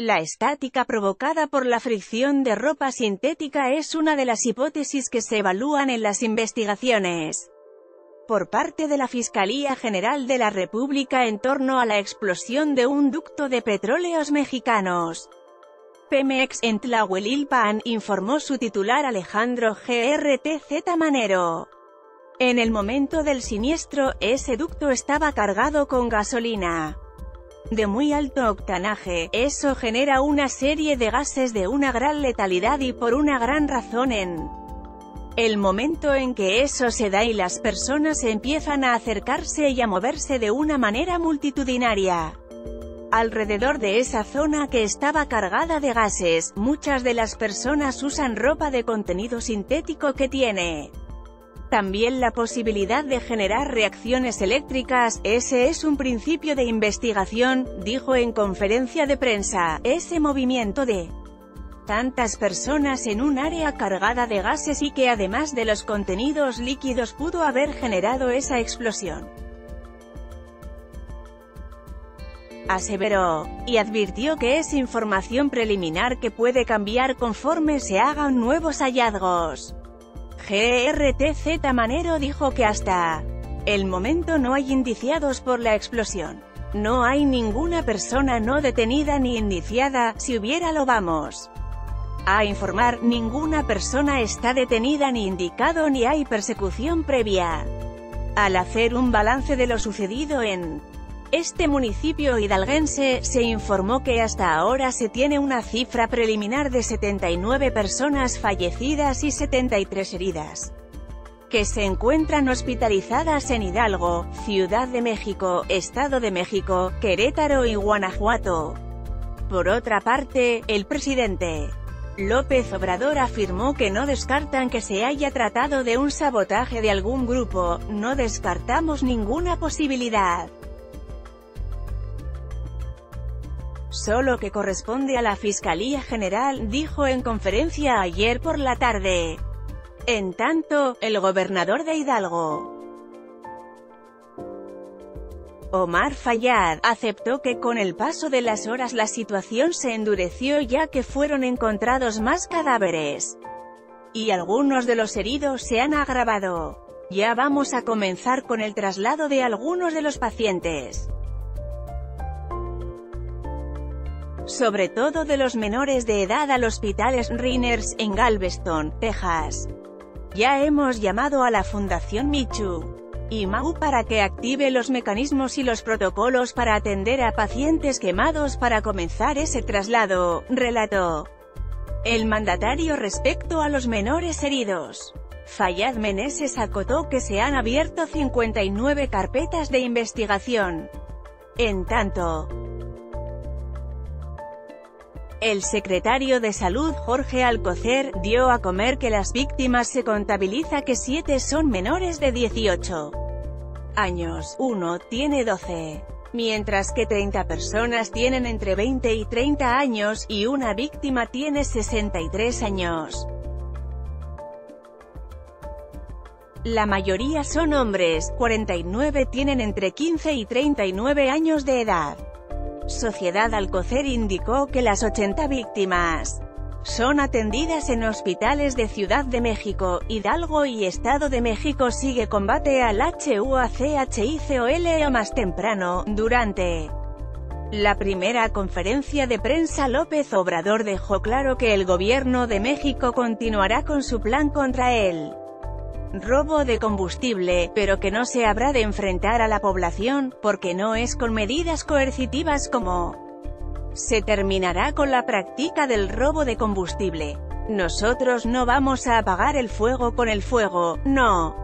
La estática provocada por la fricción de ropa sintética es una de las hipótesis que se evalúan en las investigaciones por parte de la Fiscalía General de la República en torno a la explosión de un ducto de Petróleos Mexicanos, Pemex, en Tlahuelilpan, informó su titular Alejandro Gertz Manero. En el momento del siniestro, ese ducto estaba cargado con gasolina de muy alto octanaje. Eso genera una serie de gases de una gran letalidad y por una gran razón. En el momento en que eso se da y las personas empiezan a acercarse y a moverse de una manera multitudinaria alrededor de esa zona que estaba cargada de gases, muchas de las personas usan ropa de contenido sintético que tiene también la posibilidad de generar reacciones eléctricas. Ese es un principio de investigación, dijo en conferencia de prensa. Ese movimiento de tantas personas en un área cargada de gases y que además de los contenidos líquidos pudo haber generado esa explosión, aseveró, y advirtió que es información preliminar que puede cambiar conforme se hagan nuevos hallazgos. Gertz Manero dijo que hasta el momento no hay indiciados por la explosión. No hay ninguna persona no detenida ni indiciada. Si hubiera, lo vamos a informar. Ninguna persona está detenida ni indicado ni hay persecución previa. Al hacer un balance de lo sucedido en este municipio hidalguense, se informó que hasta ahora se tiene una cifra preliminar de 79 personas fallecidas y 73 heridas, que se encuentran hospitalizadas en Hidalgo, Ciudad de México, Estado de México, Querétaro y Guanajuato. Por otra parte, el presidente López Obrador afirmó que no descartan que se haya tratado de un sabotaje de algún grupo. No descartamos ninguna posibilidad, solo que corresponde a la Fiscalía General, dijo en conferencia ayer por la tarde. En tanto, el gobernador de Hidalgo, Omar Fayad, aceptó que con el paso de las horas la situación se endureció, ya que fueron encontrados más cadáveres y algunos de los heridos se han agravado. Ya vamos a comenzar con el traslado de algunos de los pacientes, sobre todo de los menores de edad, al hospital Shriners, en Galveston, Texas. Ya hemos llamado a la Fundación Michu y Mau para que active los mecanismos y los protocolos para atender a pacientes quemados para comenzar ese traslado, relató el mandatario respecto a los menores heridos. Fayad Meneses acotó que se han abierto 59 carpetas de investigación. En tanto, el secretario de Salud, Jorge Alcocer, dio a comer que las víctimas se contabiliza que 7 son menores de 18 años, 1 tiene 12, mientras que 30 personas tienen entre 20 y 30 años, y una víctima tiene 63 años. La mayoría son hombres, 49 tienen entre 15 y 39 años de edad. Sociedad Alcocer indicó que las 80 víctimas son atendidas en hospitales de Ciudad de México, Hidalgo y Estado de México. Sigue combate al HUACHICOL o más temprano. Durante la primera conferencia de prensa, López Obrador dejó claro que el gobierno de México continuará con su plan contra él robo de combustible, pero que no se habrá de enfrentar a la población, porque no es con medidas coercitivas como se terminará con la práctica del robo de combustible. Nosotros no vamos a apagar el fuego con el fuego, no.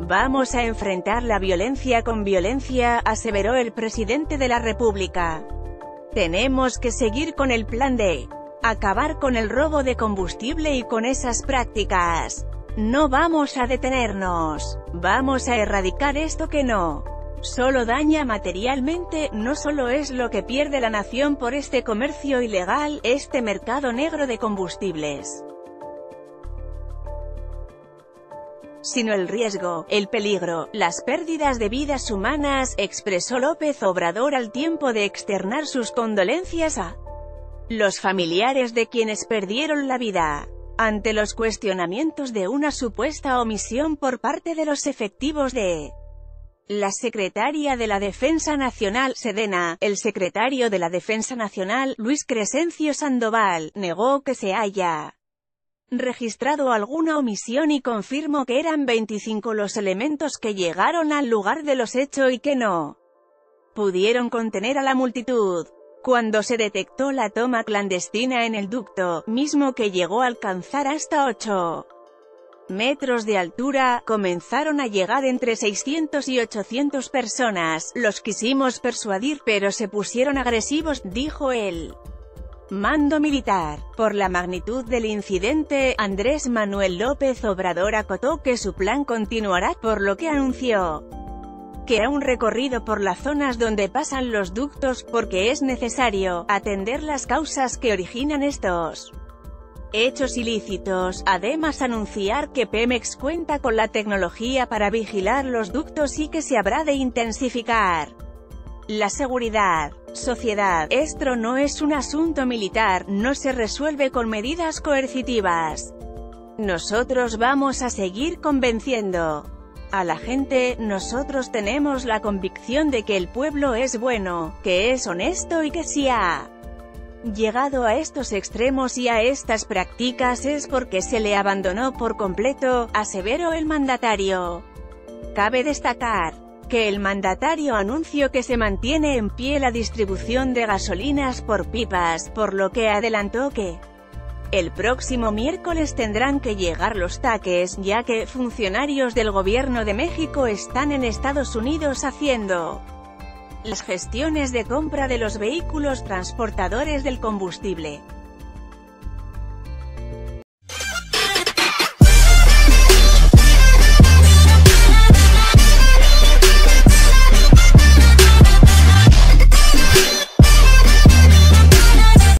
Vamos a enfrentar la violencia con violencia, aseveró el presidente de la República. Tenemos que seguir con el plan de acabar con el robo de combustible y con esas prácticas. No vamos a detenernos. Vamos a erradicar esto que no solo daña materialmente, no solo es lo que pierde la nación por este comercio ilegal, este mercado negro de combustibles, sino el riesgo, el peligro, las pérdidas de vidas humanas, expresó López Obrador al tiempo de externar sus condolencias a los familiares de quienes perdieron la vida. Ante los cuestionamientos de una supuesta omisión por parte de los efectivos de la secretaria de la Defensa Nacional, Sedena, el secretario de la Defensa Nacional, Luis Crescencio Sandoval, negó que se haya registrado alguna omisión y confirmó que eran 25 los elementos que llegaron al lugar de los hechos y que no pudieron contener a la multitud. Cuando se detectó la toma clandestina en el ducto, mismo que llegó a alcanzar hasta 8 metros de altura, comenzaron a llegar entre 600 y 800 personas, los quisimos persuadir pero se pusieron agresivos, dijo el mando militar. Por la magnitud del incidente, Andrés Manuel López Obrador acotó que su plan continuará, por lo que anunció que hará un recorrido por las zonas donde pasan los ductos, porque es necesario atender las causas que originan estos hechos ilícitos. Además, anunciar que Pemex cuenta con la tecnología para vigilar los ductos y que se habrá de intensificar la seguridad. Sociedad, esto no es un asunto militar, no se resuelve con medidas coercitivas. Nosotros vamos a seguir convenciendo a la gente, nosotros tenemos la convicción de que el pueblo es bueno, que es honesto y que si ha llegado a estos extremos y a estas prácticas es porque se le abandonó por completo, aseveró el mandatario. Cabe destacar que el mandatario anunció que se mantiene en pie la distribución de gasolinas por pipas, por lo que adelantó que el próximo miércoles tendrán que llegar los tanques, ya que funcionarios del gobierno de México están en Estados Unidos haciendo las gestiones de compra de los vehículos transportadores del combustible.